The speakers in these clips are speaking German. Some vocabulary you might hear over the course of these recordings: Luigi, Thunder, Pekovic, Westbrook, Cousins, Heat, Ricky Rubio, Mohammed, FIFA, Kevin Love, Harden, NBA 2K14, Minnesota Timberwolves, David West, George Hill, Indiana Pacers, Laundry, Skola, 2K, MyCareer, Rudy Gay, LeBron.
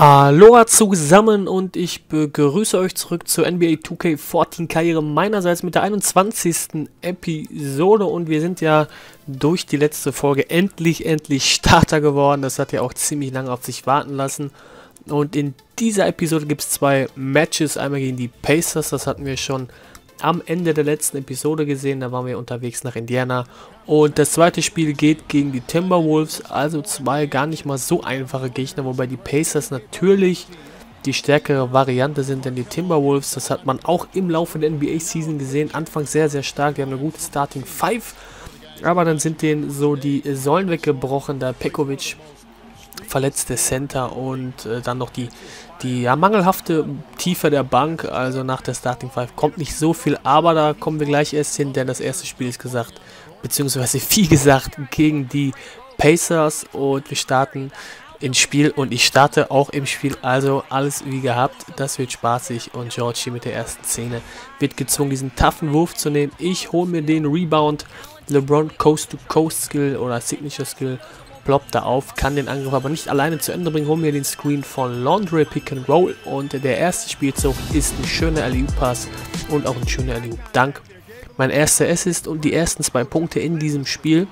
Aloha zusammen und ich begrüße euch zurück zur NBA 2K14 Karriere meinerseits mit der 21. Episode und wir sind ja durch die letzte Folge endlich Starter geworden. Das hat ja auch ziemlich lange auf sich warten lassen und in dieser Episode gibt es zwei Matches, einmal gegen die Pacers, das hatten wir schon am Ende der letzten Episode gesehen, da waren wir unterwegs nach Indiana. Und das zweite Spiel geht gegen die Timberwolves, also zwei gar nicht mal so einfache Gegner, wobei die Pacers natürlich die stärkere Variante sind, denn die Timberwolves, das hat man auch im Laufe der NBA-Season gesehen, anfangs sehr stark, die haben eine gute Starting 5, aber dann sind denen so die Säulen weggebrochen, da Pekovic verletzte Center und dann noch die mangelhafte Tiefe der Bank, also nach der Starting 5 kommt nicht so viel, aber da kommen wir gleich erst hin, denn das erste Spiel ist gesagt, beziehungsweise viel gesagt, gegen die Pacers und wir starten ins Spiel und ich starte auch im Spiel, also alles wie gehabt, das wird spaßig und George hier mit der ersten Szene wird gezwungen, diesen taffen Wurf zu nehmen, ich hole mir den Rebound, LeBron Coast-to-Coast-Skill oder Signature-Skill, ploppt da auf, kann den Angriff aber nicht alleine zu Ende bringen, holen wir den Screen von Laundry, Pick and Roll und der erste Spielzug ist ein schöner Alley-Oop-Pass und auch ein schöner Alley-Oop-Dank. Mein erster Assist und die ersten 2 Punkte in diesem Spiel,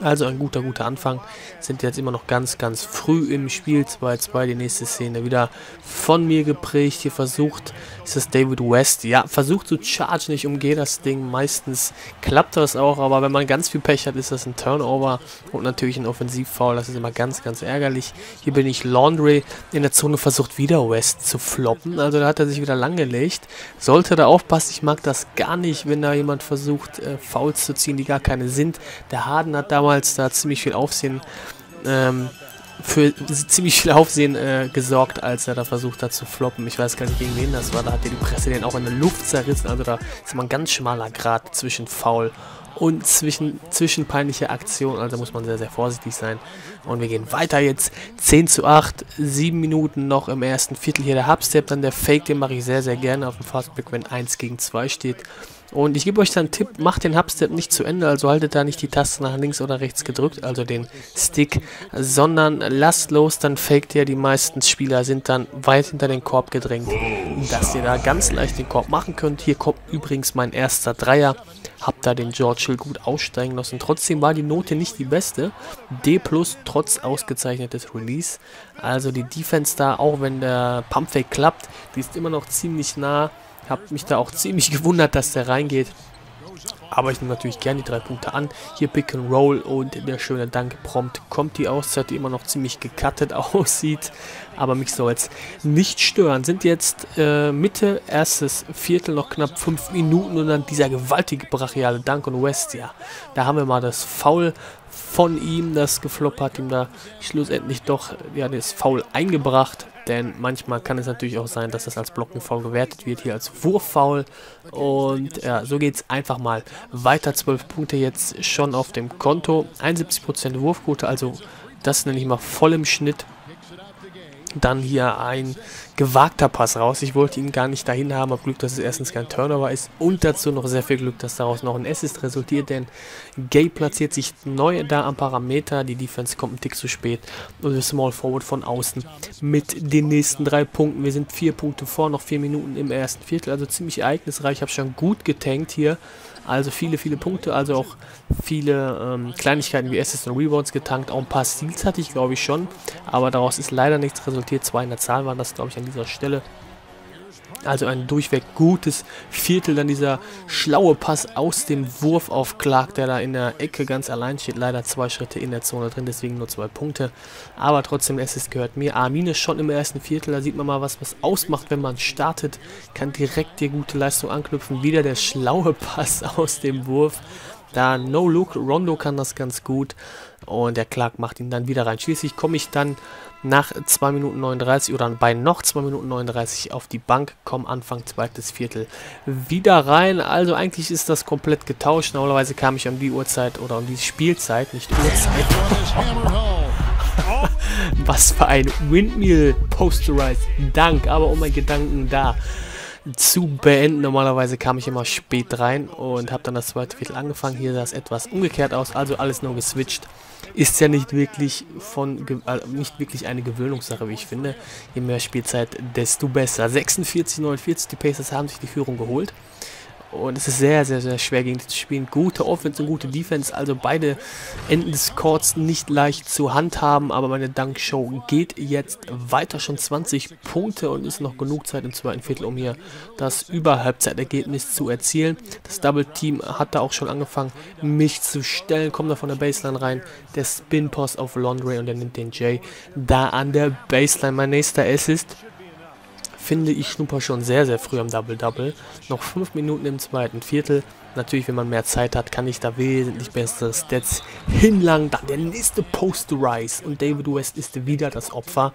also ein guter Anfang, sind jetzt immer noch ganz früh im Spiel, 2-2, die nächste Szene wieder von mir geprägt, hier versucht, ist das David West, ja, versucht zu chargen, ich umgehe das Ding, meistens klappt das auch, aber wenn man ganz viel Pech hat, ist das ein Turnover und natürlich ein Offensivfoul, das ist immer ganz ärgerlich, hier bin ich Laundry, in der Zone versucht wieder West zu floppen, also da hat er sich wieder langgelegt, sollte da aufpassen, ich mag das gar nicht, wenn da jemand versucht, Fouls zu ziehen, die gar keine sind, der Harden hat damals da ziemlich viel Aufsehen gesorgt, als er da versucht hat zu floppen. Ich weiß gar nicht, gegen wen das war. Da hat ja die Presse den auch in der Luft zerrissen. Also da ist immer ein ganz schmaler Grat zwischen Foul und zwischen peinlicher Aktion. Also muss man sehr vorsichtig sein. Und wir gehen weiter jetzt. 10:8, 7 Minuten noch im ersten Viertel. Hier der Hubstep, dann der Fake, den mache ich sehr gerne auf dem Fastbreak, wenn 1 gegen 2 steht. Und ich gebe euch dann einen Tipp, macht den Hubstep nicht zu Ende, also haltet da nicht die Taste nach links oder rechts gedrückt, also den Stick, sondern lasst los, dann faked ihr, die meisten Spieler sind dann weit hinter den Korb gedrängt, dass ihr da ganz leicht den Korb machen könnt. Hier kommt übrigens mein erster Dreier, hab da den George Hill gut aussteigen lassen, trotzdem war die Note nicht die beste, D+, trotz ausgezeichnetes Release, also die Defense da, auch wenn der Pumpfake klappt, die ist immer noch ziemlich nah. Hab mich da auch ziemlich gewundert, dass der reingeht. Aber ich nehme natürlich gerne die 3 Punkte an. Hier Pick and Roll und der schöne Dank prompt kommt die Auszeit, die immer noch ziemlich gecuttet aussieht. Aber mich soll es nicht stören. Sind jetzt Mitte, erstes Viertel, noch knapp 5 Minuten und dann dieser gewaltige brachiale Dank und West, ja. Da haben wir mal das Foul von ihm, das gefloppt hat, ihm da schlussendlich doch ja, das Foul eingebracht. Denn manchmal kann es natürlich auch sein, dass das als Blockenfoul gewertet wird, hier als Wurffoul. Und ja, so geht es einfach mal weiter. 12 Punkte jetzt schon auf dem Konto. 71% Wurfquote, also das nenne ich mal voll im Schnitt. Dann hier ein gewagter Pass raus. Ich wollte ihn gar nicht dahin haben. Hab Glück, dass es erstens kein Turnover ist. Und dazu noch sehr viel Glück, dass daraus noch ein Assist resultiert. Denn Gay platziert sich neu da am Parameter. Die Defense kommt einen Tick zu spät. Und der Small Forward von außen mit den nächsten 3 Punkten. Wir sind 4 Punkte vor, noch 4 Minuten im ersten Viertel. Also ziemlich ereignisreich. Ich habe schon gut getankt hier. Also viele Punkte, also auch viele Kleinigkeiten wie Assists und Rebounds getankt. Auch ein paar Steals hatte ich, glaube ich, schon. Aber daraus ist leider nichts resultiert. 2 in der Zahl waren das, glaube ich, an dieser Stelle. Also ein durchweg gutes Viertel. Dann dieser schlaue Pass aus dem Wurf auf Clark, der da in der Ecke ganz allein steht. Leider 2 Schritte in der Zone drin, deswegen nur 2 Punkte. Aber trotzdem, Assist gehört mir. Armine schon im ersten Viertel. Da sieht man mal, was ausmacht, wenn man startet. Kann direkt die gute Leistung anknüpfen. Wieder der schlaue Pass aus dem Wurf. Da No-Look. Rondo kann das ganz gut. Und der Clark macht ihn dann wieder rein. Schließlich komme ich dann nach 2 Minuten 39 oder bei noch 2 Minuten 39 auf die Bank, kommen Anfang zweites Viertel wieder rein. Also eigentlich ist das komplett getauscht. Normalerweise kam ich um die Uhrzeit oder um die Spielzeit, nicht Uhrzeit. Was für ein Windmill Posterized Dank, aber oh mein Gedanken da. zu beenden. Normalerweise kam ich immer spät rein und habe dann das zweite Viertel angefangen. Hier sah es etwas umgekehrt aus, also alles nur geswitcht. Ist ja nicht wirklich eine Gewöhnungssache, wie ich finde. Je mehr Spielzeit, desto besser. 46:49, die Pacers haben sich die Führung geholt. Und es ist sehr, sehr, sehr schwer gegen die zu spielen. Gute Offense und gute Defense, also beide Enden des Courts nicht leicht zu handhaben. Aber meine Dankshow geht jetzt weiter, schon 20 Punkte und ist noch genug Zeit im zweiten Viertel, um hier das Überhalbzeitergebnis zu erzielen. Das Double Team hat da auch schon angefangen, mich zu stellen. Kommt da von der Baseline rein, der Spin-Post auf Laundry und er nimmt den Jay da an der Baseline. Mein nächster Assist, finde ich, schnupper schon sehr, sehr früh am Double-Double. Noch 5 Minuten im zweiten Viertel. Natürlich, wenn man mehr Zeit hat, kann ich da wesentlich bessere Stats hinlangen. Dann der nächste Post-Rise. Und David West ist wieder das Opfer.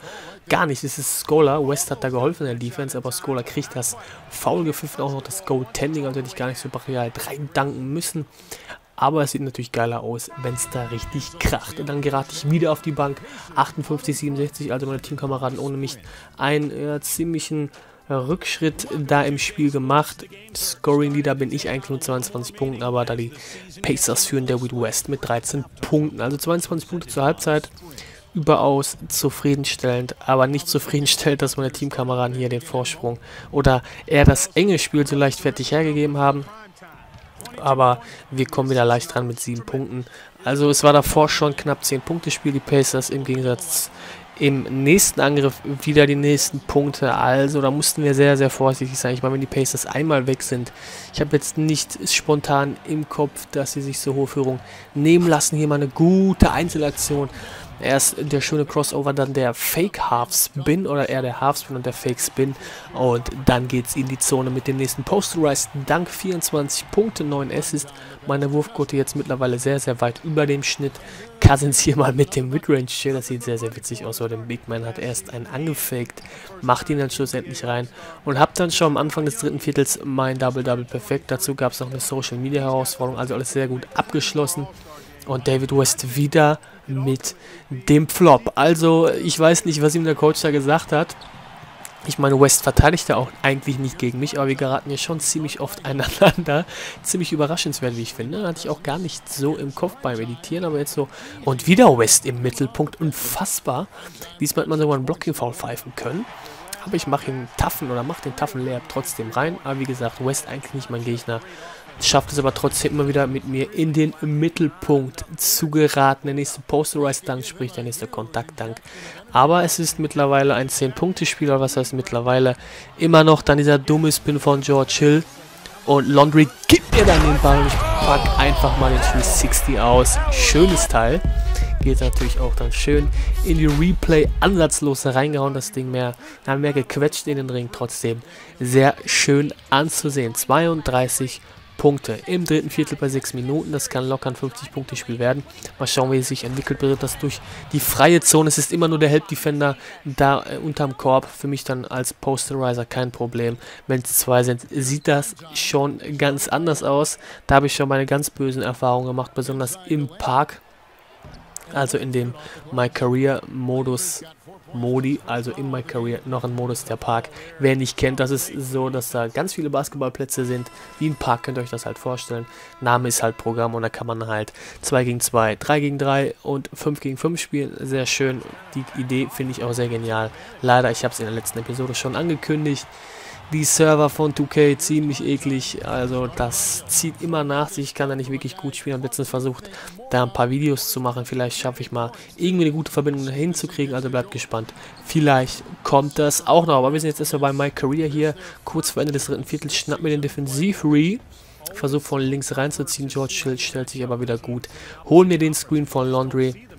Gar nicht, es ist Skola. West hat da geholfen in der Defense, aber Skola kriegt das Foul gepfiffen. Auch noch das Goaltending, also hätte ich gar nicht so barrierefrei rein danken müssen. Aber es sieht natürlich geiler aus, wenn es da richtig kracht. Und dann gerate ich wieder auf die Bank. 58:67, also meine Teamkameraden ohne mich einen ziemlichen Rückschritt da im Spiel gemacht. Scoring Leader bin ich eigentlich mit 22 Punkten, aber da die Pacers führen, David West mit 13 Punkten. Also 22 Punkte zur Halbzeit. Überaus zufriedenstellend, aber nicht zufriedenstellend, dass meine Teamkameraden hier den Vorsprung oder eher das enge Spiel so leichtfertig hergegeben haben. Aber wir kommen wieder leicht dran mit 7 Punkten. Also es war davor schon knapp 10 Punkte Spiel, die Pacers im Gegensatz im nächsten Angriff wieder die nächsten Punkte. Also da mussten wir sehr, sehr vorsichtig sein. Ich meine, wenn die Pacers einmal weg sind, ich habe jetzt nicht spontan im Kopf, dass sie sich so hohe Führung nehmen lassen. Hier mal eine gute Einzelaktion. Erst der schöne Crossover, dann der Fake-Half-Spin oder eher der Half-Spin und der Fake-Spin. Und dann geht's in die Zone mit dem nächsten Post-Rise. Dank 24 Punkte, 9 Assists. Meine Wurfquote jetzt mittlerweile sehr, sehr weit über dem Schnitt. Cousins hier mal mit dem Midrange-Chill, das sieht sehr, sehr witzig aus. So, der Big Man hat erst einen angefaked, macht ihn dann schlussendlich rein. Und hab dann schon am Anfang des dritten Viertels mein Double-Double perfekt. Dazu gab es noch eine Social-Media-Herausforderung, also alles sehr gut abgeschlossen. Und David West wieder mit dem Flop. Also ich weiß nicht, was ihm der Coach da gesagt hat. Ich meine, West verteidigte auch eigentlich nicht gegen mich, aber wir geraten ja schon ziemlich oft einander. Ziemlich überraschenswert, wie ich finde. Hatte ich auch gar nicht so im Kopf beim Editieren, aber jetzt so. Und wieder West im Mittelpunkt. Unfassbar. Diesmal hat man sogar einen Blocking-Foul pfeifen können. Aber ich mache den taffen Layup trotzdem rein. Aber wie gesagt, West eigentlich nicht mein Gegner. Schafft es aber trotzdem immer wieder mit mir in den Mittelpunkt zu geraten. Der nächste Posterized-Dunk, sprich der nächste Kontakt-Dunk. Aber es ist mittlerweile ein 10-Punkte-Spiel, oder was heißt mittlerweile? Immer noch dann dieser dumme Spin von George Hill. Und Laundry gibt mir dann den Ball und ich pack einfach mal den 360 aus. Schönes Teil. Geht natürlich auch dann schön in die Replay, ansatzlos reingehauen, das Ding mehr gequetscht in den Ring. Trotzdem sehr schön anzusehen. 32 Punkte im dritten Viertel bei 6 Minuten, das kann locker ein 50-Punkte-Spiel werden. Mal schauen, wie es sich entwickelt, wird das durch die freie Zone. Es ist immer nur der Help-Defender da unterm Korb, für mich dann als Posterizer kein Problem. Wenn es 2 sind, sieht das schon ganz anders aus. Da habe ich schon meine ganz bösen Erfahrungen gemacht, besonders im Park, also in dem My Career Modus. Modi, also in My Career, noch ein Modus, der Park. Wer nicht kennt, das ist so, dass da ganz viele Basketballplätze sind. Wie ein Park, könnt ihr euch das halt vorstellen. Name ist halt Programm und da kann man halt 2 gegen 2, 3 gegen 3 und 5 gegen 5 spielen. Sehr schön. Die Idee finde ich auch sehr genial. Leider, ich habe es in der letzten Episode schon angekündigt. Die Server von 2K, ziemlich eklig, also das zieht immer nach sich, ich kann da nicht wirklich gut spielen. Ich habe letztens versucht, da ein paar Videos zu machen, vielleicht schaffe ich mal irgendwie eine gute Verbindung hinzukriegen, also bleibt gespannt. Vielleicht kommt das auch noch, aber wir sind jetzt erstmal bei My Career hier, kurz vor Ende des dritten Viertels, schnapp mir den Defensiv-Ree. Versuch von links reinzuziehen, George Hill stellt sich aber wieder gut, hol mir den Screen von Laundry.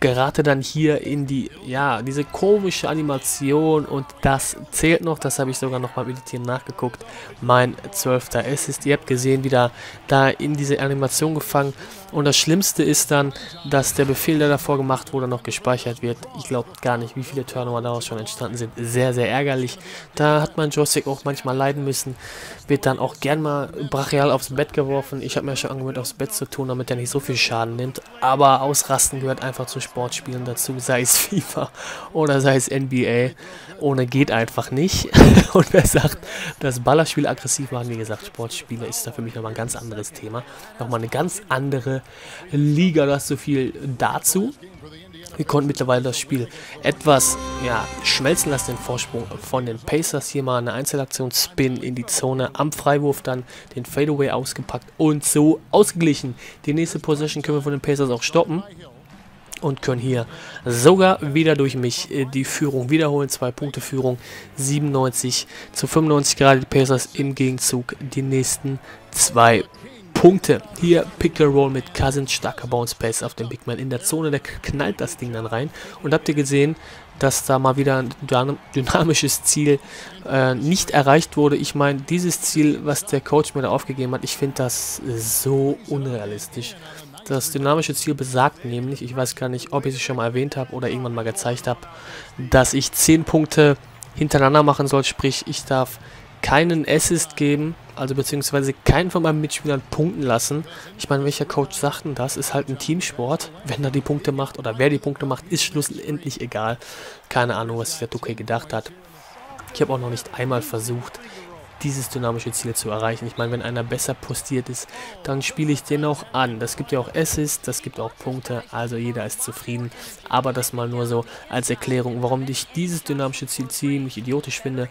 Gerate dann hier in die, ja, diese komische Animation und das zählt noch, das habe ich sogar noch beim Editieren nachgeguckt, mein 12. Assist, ihr habt gesehen, wieder da in diese Animation gefangen und das Schlimmste ist dann, dass der Befehl, der davor gemacht wurde, noch gespeichert wird. Ich glaube gar nicht, wie viele Turnover daraus schon entstanden sind, sehr, sehr ärgerlich, da hat mein Joystick auch manchmal leiden müssen, wird dann auch gern mal brachial aufs Bett geworfen, ich habe mir schon angewöhnt, aufs Bett zu tun, damit er nicht so viel Schaden nimmt, aber Ausrasten gehört einfach zu Sportspielen dazu, sei es FIFA oder sei es NBA. Ohne geht einfach nicht. Und wer sagt, dass Ballerspiele aggressiv machen, wie gesagt, Sportspiele ist da für mich nochmal ein ganz anderes Thema. Nochmal eine ganz andere Liga, das so viel dazu. Wir konnten mittlerweile das Spiel etwas schmelzen lassen, den Vorsprung von den Pacers. Hier mal eine Einzelaktion, Spin in die Zone, am Freiwurf dann den Fadeaway ausgepackt und so ausgeglichen. Die nächste Possession können wir von den Pacers auch stoppen und können hier sogar wieder durch mich die Führung wiederholen. 2 Punkte Führung, 97:95 gerade die Pacers, im Gegenzug die nächsten 2 Punkte. Hier Pick and Roll mit Cousins, starker Bounce Pass auf den Big Man in der Zone, der knallt das Ding dann rein. Und habt ihr gesehen, dass da mal wieder ein dynamisches Ziel nicht erreicht wurde? Ich meine, dieses Ziel, was der Coach mir da aufgegeben hat, ich finde das so unrealistisch. Das dynamische Ziel besagt nämlich, ich weiß gar nicht, ob ich es schon mal erwähnt habe oder irgendwann mal gezeigt habe, dass ich 10 Punkte hintereinander machen soll, sprich ich darf keinen Assist geben, also beziehungsweise keinen von meinen Mitspielern punkten lassen. Ich meine, welcher Coach sagt denn das? Ist halt ein Teamsport. Wenn er die Punkte macht oder wer die Punkte macht, ist schlussendlich egal. Keine Ahnung, was sich der 2K gedacht hat. Ich habe auch noch nicht einmal versucht, dieses dynamische Ziel zu erreichen. Ich meine, wenn einer besser postiert ist, dann spiele ich den auch an. Das gibt ja auch Assists, das gibt auch Punkte, also jeder ist zufrieden. Aber das mal nur so als Erklärung, warum ich dieses dynamische Ziel ziemlich idiotisch finde.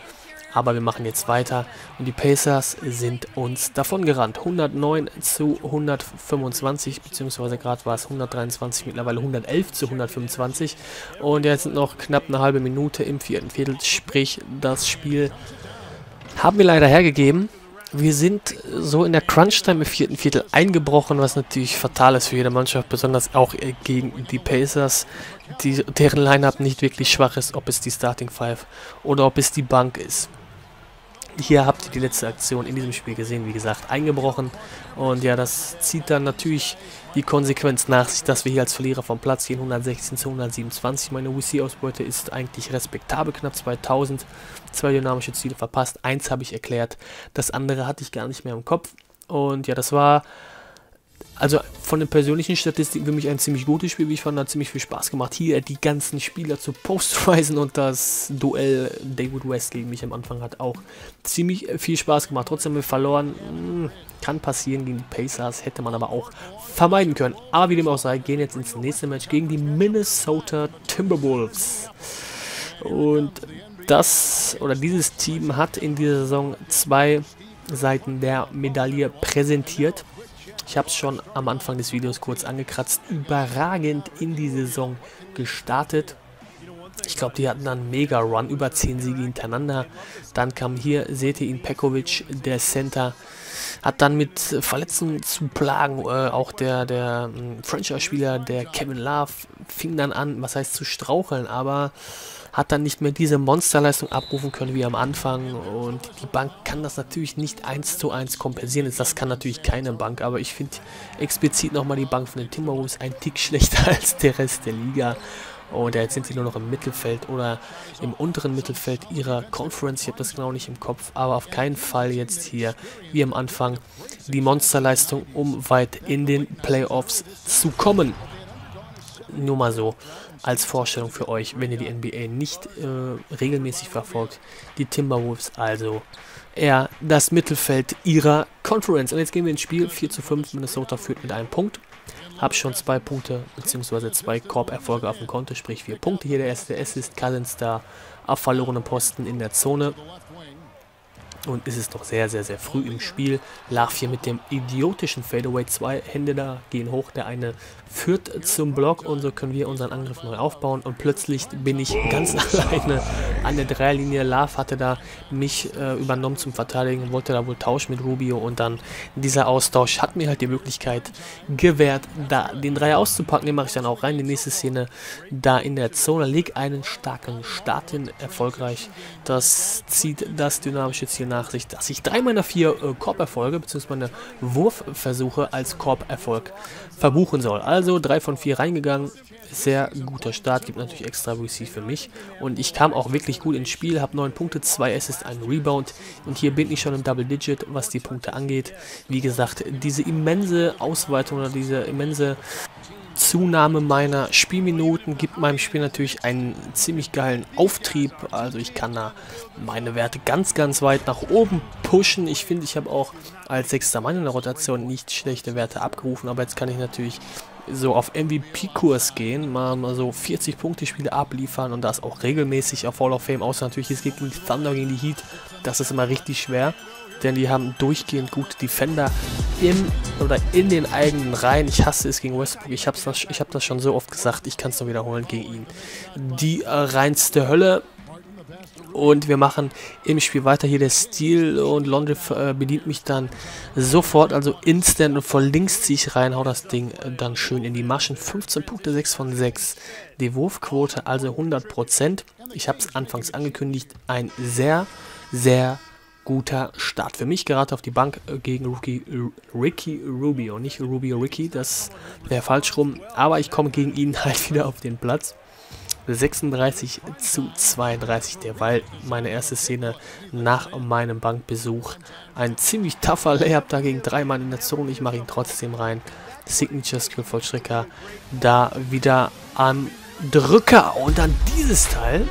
Aber wir machen jetzt weiter und die Pacers sind uns davon gerannt. 109:125, beziehungsweise gerade war es 123, mittlerweile 111:125. Und jetzt sind noch knapp eine halbe Minute im 4. Viertel, sprich das Spiel haben wir leider hergegeben. Wir sind so in der Crunch-Time im 4. Viertel eingebrochen, was natürlich fatal ist für jede Mannschaft, besonders auch gegen die Pacers, deren Line-Up nicht wirklich schwach ist, ob es die Starting Five oder ob es die Bank ist. Hier habt ihr die letzte Aktion in diesem Spiel gesehen, wie gesagt, eingebrochen. Und ja, das zieht dann natürlich die Konsequenz nach sich, dass wir hier als Verlierer vom Platz gehen, 116:127. Meine WC-Ausbeute ist eigentlich respektabel, knapp 2000. 2 dynamische Ziele verpasst, 1 habe ich erklärt, das andere hatte ich gar nicht mehr im Kopf. Und ja, das war, also von den persönlichen Statistiken für mich ein ziemlich gutes Spiel, wie ich fand, hat ziemlich viel Spaß gemacht, hier die ganzen Spieler zu postrisen, und das Duell David West gegen mich am Anfang hat auch ziemlich viel Spaß gemacht. Trotzdem haben wir verloren, kann passieren gegen die Pacers, hätte man aber auch vermeiden können. Aber wie dem auch sei, gehen jetzt ins nächste Match gegen die Minnesota Timberwolves. Und das oder dieses Team hat in dieser Saison 2 Seiten der Medaille präsentiert. Ich habe es schon am Anfang des Videos kurz angekratzt, überragend in die Saison gestartet. Ich glaube, die hatten dann einen Mega-Run, über 10 Siege hintereinander. Dann kam hier, seht ihr ihn, Pekovic, der Center, hat dann mit Verletzungen zu plagen. Auch der Franchise-Spieler, der Kevin Love, fing dann an, was heißt zu straucheln, aber hat dann nicht mehr diese Monsterleistung abrufen können wie am Anfang, und die Bank kann das natürlich nicht 1:1 kompensieren. Das kann natürlich keine Bank, aber ich finde explizit nochmal die Bank von den Timberwolves ein Tick schlechter als der Rest der Liga. Und jetzt sind sie nur noch im Mittelfeld oder im unteren Mittelfeld ihrer Conference. Ich habe das genau nicht im Kopf, aber auf keinen Fall jetzt hier, wie am Anfang, die Monsterleistung, um weit in den Playoffs zu kommen. Nur mal so als Vorstellung für euch, wenn ihr die NBA nicht regelmäßig verfolgt. Die Timberwolves also eher das Mittelfeld ihrer Conference. Und jetzt gehen wir ins Spiel. 4:5, Minnesota führt mit 1 Punkt. Hab schon 2 Punkte, beziehungsweise 2 Korb-Erfolge auf dem Konto, sprich 4 Punkte. Hier der erste Assist, Cousins da auf verlorenen Posten in der Zone. Und es ist noch sehr, sehr, sehr früh im Spiel. Love hier mit dem idiotischen Fadeaway. 2 Hände da gehen hoch. Der eine führt zum Block. Und so können wir unseren Angriff neu aufbauen. Und plötzlich bin ich ganz alleine an der Dreierlinie. Love hatte da mich übernommen zum Verteidigen. Wollte da wohl tauschen mit Rubio. Und dann dieser Austausch hat mir halt die Möglichkeit gewährt, da den Dreier auszupacken. Den mache ich dann auch rein. Die nächste Szene da in der Zone. Leg einen starken Start hin. Erfolgreich. Das zieht das dynamische Ziel nach sich, dass ich 3 meiner 4 Korb-Erfolge bzw. meine Wurfversuche als Korb-Erfolg verbuchen soll. Also 3 von 4 reingegangen, sehr guter Start, gibt natürlich extra WC für mich. Und ich kam auch wirklich gut ins Spiel, habe 9 Punkte, 2 Assists, 1 Rebound. Und hier bin ich schon im Double-Digit, was die Punkte angeht. Wie gesagt, diese immense Ausweitung oder diese immense Zunahme meiner Spielminuten gibt meinem Spiel natürlich einen ziemlich geilen Auftrieb. Also ich kann da meine Werte ganz, ganz weit nach oben pushen. Ich finde, ich habe auch als sechster Mann in der Rotation nicht schlechte Werte abgerufen. Aber jetzt kann ich natürlich so auf MVP-Kurs gehen, mal so 40-Punkte-Spiele abliefern und das auch regelmäßig auf Hall of Fame. Außer natürlich, es geht gegen die Thunder, gegen die Heat. Das ist immer richtig schwer, denn die haben durchgehend gute Defender in den eigenen Reihen. Ich hasse es gegen Westbrook, ich hab das schon so oft gesagt, ich kann es nur wiederholen, gegen ihn die reinste Hölle. Und wir machen im Spiel weiter. Hier der Stil, und Laundry bedient mich dann sofort, also instant, und von links ziehe ich rein, hau das Ding dann schön in die Maschen. 15 Punkte, 6 von 6. Die Wurfquote also 100%. Ich habe es anfangs angekündigt, ein sehr, sehr guter Start. Für mich gerade auf die Bank gegen Ricky Rubio. Nicht Rubio Ricky, das wäre falsch rum. Aber ich komme gegen ihn halt wieder auf den Platz. 36:32 derweil. Meine erste Szene nach meinem Bankbesuch. Ein ziemlich tougher Layup da gegen drei Mann in der Zone. Ich mache ihn trotzdem rein. Signature-Skill-Vollstrecker da wieder am Drücker. Und dann dieses Teil.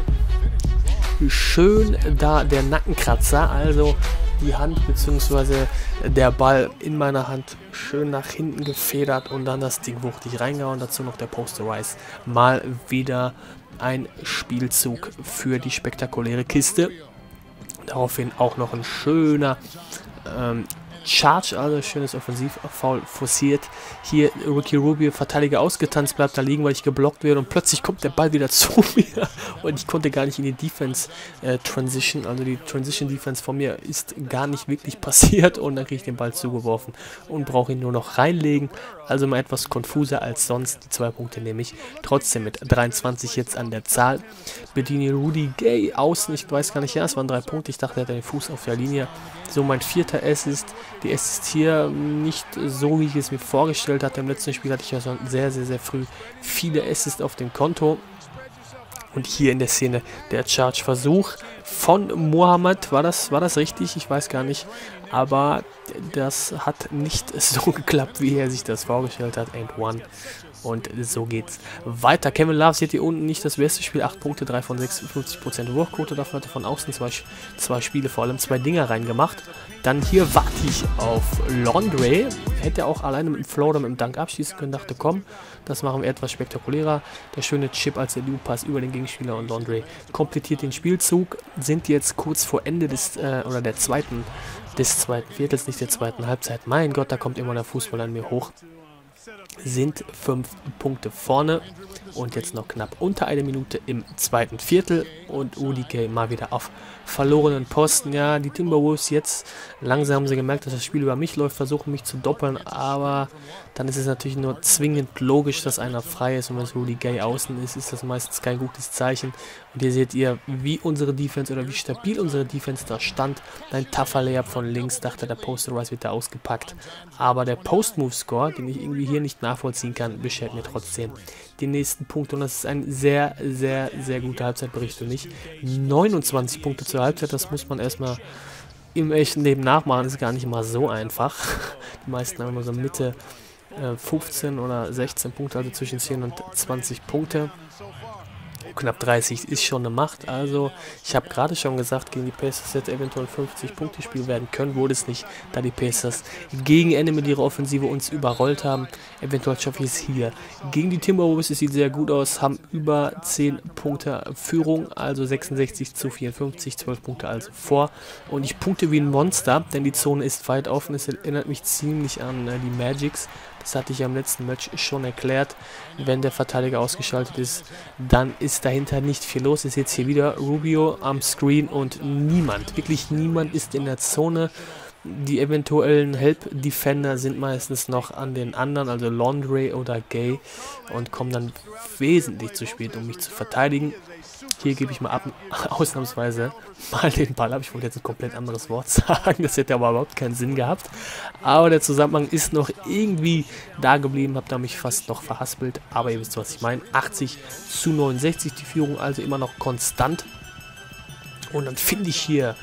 Schön da der Nackenkratzer, also die Hand bzw. der Ball in meiner Hand schön nach hinten gefedert und dann das Ding wuchtig reingehauen. Dazu noch der Posterize. Mal wieder ein Spielzug für die spektakuläre Kiste. Daraufhin auch noch ein schöner Charge, also schönes Offensiv-Foul forciert. Hier Ricky Rubio, Verteidiger ausgetanzt, bleibt da liegen, weil ich geblockt werde, und plötzlich kommt der Ball wieder zu mir und ich konnte gar nicht in die Defense Transition, also die Transition Defense von mir ist gar nicht wirklich passiert, und dann kriege ich den Ball zugeworfen und brauche ihn nur noch reinlegen. Also mal etwas konfuser als sonst. Die 2 Punkte nehme ich trotzdem mit 23 jetzt an der Zahl. Bediene Rudy Gay außen, ich weiß gar nicht, ja, es waren 3 Punkte, ich dachte, er hat den Fuß auf der Linie. So, mein 4. Assist. Die Assist hier nicht so, wie ich es mir vorgestellt hatte. Im letzten Spiel hatte ich ja schon sehr, sehr, sehr früh viele Assists auf dem Konto. Und hier in der Szene der Charge-Versuch von Mohammed. War das richtig? Ich weiß gar nicht. Aber das hat nicht so geklappt, wie er sich das vorgestellt hat. And one. Und so geht's weiter. Kevin Love, seht ihr unten, nicht das beste Spiel. 8 Punkte, 3 von 6, 50% Wurfquote. Davon hat er von außen zwei Spiele, vor allem 2 Dinger reingemacht. Dann hier warte ich auf Laundry. Hätte auch alleine mit dem Flow oder mit dem Dank abschließen können. Dachte, komm, das machen wir etwas spektakulärer. Der schöne Chip als der Loop-Pass über den Gegenspieler, und Laundry komplettiert den Spielzug. Sind jetzt kurz vor Ende des zweiten Viertels, nicht der zweiten Halbzeit. Mein Gott, da kommt immer der Fußball an mir hoch. Sind 5 Punkte vorne und jetzt noch knapp unter 1 Minute im zweiten Viertel, und Rudy Gay mal wieder auf verlorenen Posten. Ja, die Timberwolves jetzt, langsam haben sie gemerkt, dass das Spiel über mich läuft, versuchen mich zu doppeln, aber dann ist es natürlich nur zwingend logisch, dass einer frei ist, und wenn es Rudy Gay außen ist, ist das meistens kein gutes Zeichen. Und hier seht ihr, wie unsere Defense oder wie stabil unsere Defense da stand. Ein tougher Layup von links, dachte, der Post-Rise wird da ausgepackt, aber der Post-Move-Score, den ich irgendwie hier nicht nachvollziehen kann, beschert mir trotzdem die nächsten Punkte, und das ist ein sehr, sehr, sehr guter Halbzeitbericht, und nicht 29 Punkte zur Halbzeit. Das muss man erstmal im echten Leben nachmachen, das ist gar nicht mal so einfach. Die meisten haben nur so Mitte 15 oder 16 Punkte, also zwischen 10 und 20 Punkte. Knapp 30 ist schon eine Macht, also ich habe gerade schon gesagt, gegen die Pacers hätte eventuell 50 Punkte Spiel werden können, wurde es nicht, da die Pacers gegen Ende mit ihrer Offensive uns überrollt haben. Eventuell schaffe ich es hier. Gegen die Timberwolves, es sieht sehr gut aus, haben über 10 Punkte Führung, also 66:54, 12 Punkte also vor, und ich punkte wie ein Monster, denn die Zone ist weit offen. Es erinnert mich ziemlich an die Magics. Das hatte ich ja im letzten Match schon erklärt. Wenn der Verteidiger ausgeschaltet ist, dann ist dahinter nicht viel los. Ist jetzt hier wieder Rubio am Screen, und niemand, wirklich niemand ist in der Zone. Die eventuellen Help-Defender sind meistens noch an den anderen, also Laundry oder Gay, und kommen dann wesentlich zu spät, um mich zu verteidigen. Hier gebe ich mal ab, ausnahmsweise mal den Ball ab. Ich wollte jetzt ein komplett anderes Wort sagen, das hätte aber überhaupt keinen Sinn gehabt. Aber der Zusammenhang ist noch irgendwie da geblieben, habe da mich fast noch verhaspelt, aber ihr wisst, was ich meine. 80:69 die Führung, also immer noch konstant. Und dann finde ich hier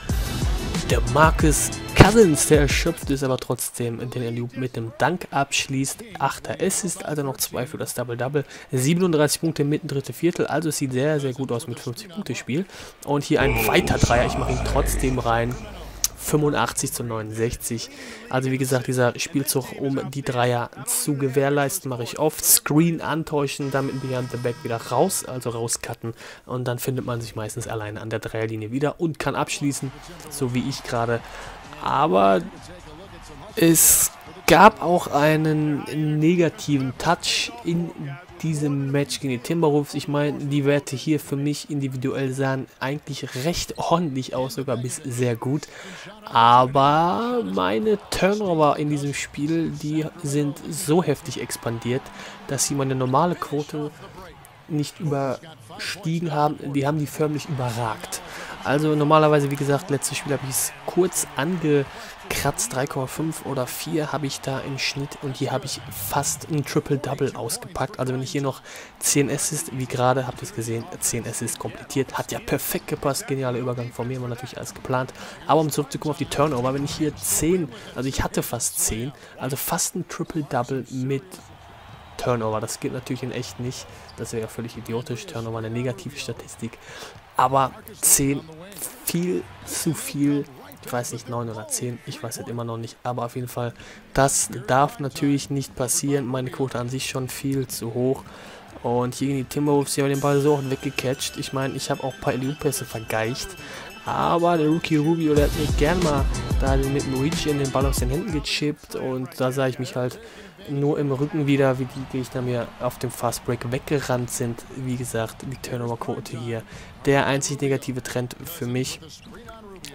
der Marcus Cousins, der erschöpft ist, aber trotzdem den Alley-Oop mit dem Dank abschließt. 8. Assist, also noch 2 für das Double-Double. 37 Punkte mitten dritte Viertel, also es sieht sehr, sehr gut aus mit 50-Punkte-Spiel. Und hier ein weiter Dreier, ich mache ihn trotzdem rein. 85 zu 69. Also wie gesagt, dieser Spielzug, um die Dreier zu gewährleisten, mache ich oft. Screen antäuschen, damit Behind the Back wieder raus, also rauscutten. Und dann findet man sich meistens alleine an der Dreierlinie wieder und kann abschließen, so wie ich gerade. Aber es gab auch einen negativen Touch in diesem Match gegen die Timberwolves. Ich meine, die Werte hier für mich individuell sahen eigentlich recht ordentlich aus, sogar bis sehr gut. Aber meine Turnover in diesem Spiel, die sind so heftig expandiert, dass sie meine normale Quote nicht überstiegen haben. Die haben die förmlich überragt. Also normalerweise, wie gesagt, letztes Spiel habe ich es kurz angekratzt, 3,5 oder 4 habe ich da im Schnitt, und hier habe ich fast ein Triple-Double ausgepackt. Also wenn ich hier noch 10 Assists, wie gerade, habt ihr es gesehen, 10 Assists komplettiert, hat ja perfekt gepasst, genialer Übergang von mir, war natürlich alles geplant. Aber um zurückzukommen auf die Turnover, wenn ich hier 10, also ich hatte fast 10, also fast ein Triple-Double mit Turnover, das geht natürlich in echt nicht, das wäre ja völlig idiotisch, Turnover eine negative Statistik, aber 10, viel zu viel, ich weiß nicht, 9 oder 10, ich weiß es immer noch nicht, aber auf jeden Fall, das darf natürlich nicht passieren, meine Quote an sich schon viel zu hoch. Und hier gegen die Timberwolves, die haben den Ball so auch weggecatcht, ich meine, ich habe auch ein paar Elite-Pässe vergeicht, aber der Ricky Rubio, der hat mir gerne mal da mit Luigi in den Ball aus den Händen gechippt, und da sah ich mich halt nur im Rücken wieder, wie die Gegner mir auf dem Fast Break weggerannt sind. Wie gesagt, die Turnover-Quote hier. Der einzig negative Trend für mich.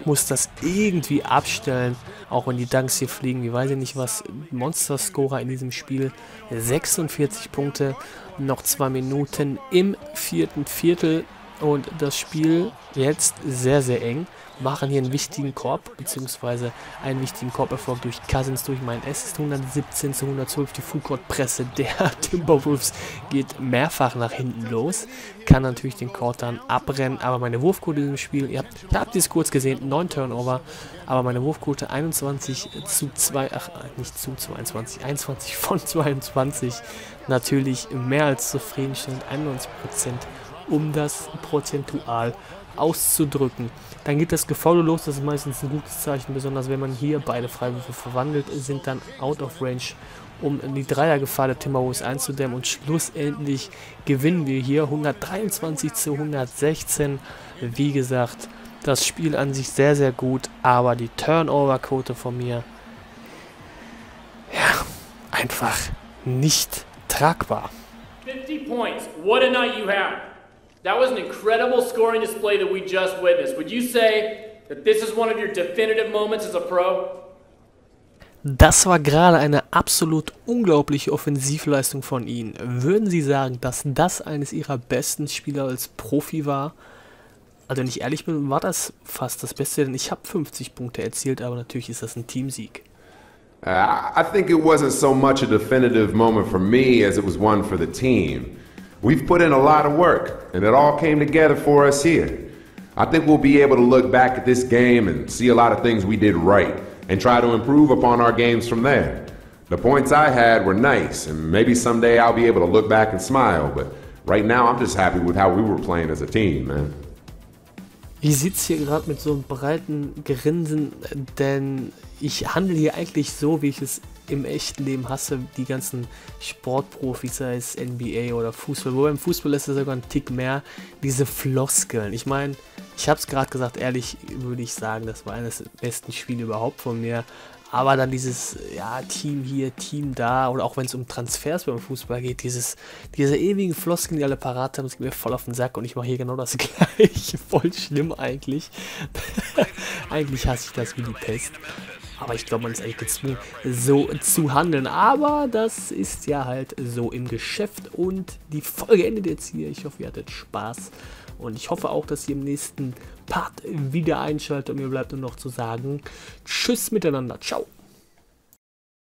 Muss das irgendwie abstellen, auch wenn die Dunks hier fliegen, wie weiß ich nicht was. Monster-Scorer in diesem Spiel, 46 Punkte, noch 2 Minuten im vierten Viertel. Und das Spiel jetzt sehr, sehr eng. Machen hier einen wichtigen Korb, beziehungsweise einen wichtigen Korberfolg durch Cousins, durch meinen Assist. 117 zu 112, die Full-Court-Presse der Timberwolves geht mehrfach nach hinten los. Kann natürlich den Court dann abrennen, aber meine Wurfquote in diesem Spiel, ihr habt es kurz gesehen, 9 Turnover, aber meine Wurfquote 21 von 22. Natürlich mehr als zufriedenstellend, 91%. Um das prozentual auszudrücken. Dann geht das Gefoul los, das ist meistens ein gutes Zeichen, besonders wenn man hier beide Freiwürfe verwandelt, sind dann out of range, um die Dreiergefahr der Timberwolves einzudämmen, und schlussendlich gewinnen wir hier 123 zu 116. Wie gesagt, das Spiel an sich sehr, sehr gut, aber die Turnover-Quote von mir, ja, einfach nicht tragbar. 50 points, what a night you have. That was an incredible scoring display that we just witnessed. Would you say that this is one of your definitive moments as a pro? Das war gerade eine absolut unglaubliche Offensivleistung von Ihnen. Würden Sie sagen, dass das eines Ihrer besten Spieler als Profi war? Also wenn ich ehrlich bin, war das fast das Beste, denn ich habe 50 Punkte erzielt, aber natürlich ist das ein Teamsieg. I think it wasn't so much a definitive moment for me as it was one for the team. We've put in a lot of work, and it all came together for us here. I think we'll be able to look back at this game and see a lot of things we did right, and try to improve upon our games from there. The points I had were nice, and maybe someday I'll be able to look back and smile, but right now I'm just happy with how we were playing as a team, man. Ich sitze hier gerade mit so einem breiten Grinsen, denn ich handle hier eigentlich so, wie ich es im echten Leben hasse, die ganzen Sportprofis, sei es NBA oder Fußball, wobei im Fußball ist es sogar ein Tick mehr, diese Floskeln. Ich meine, ich habe es gerade gesagt, ehrlich würde ich sagen, das war eines der besten Spiele überhaupt von mir, aber dann dieses, ja, Team hier, Team da, oder auch wenn es um Transfers beim Fußball geht, diese ewigen Floskeln, die alle parat haben, das geht mir voll auf den Sack, und ich mache hier genau das Gleiche, voll schlimm eigentlich. Eigentlich hasse ich das wie die Pest. Aber ich glaube, man ist eigentlich gezwungen, so zu handeln. Aber das ist ja halt so im Geschäft. Und die Folge endet jetzt hier. Ich hoffe, ihr hattet Spaß. Und ich hoffe auch, dass ihr im nächsten Part wieder einschaltet. Und mir bleibt nur noch zu sagen, tschüss miteinander. Ciao.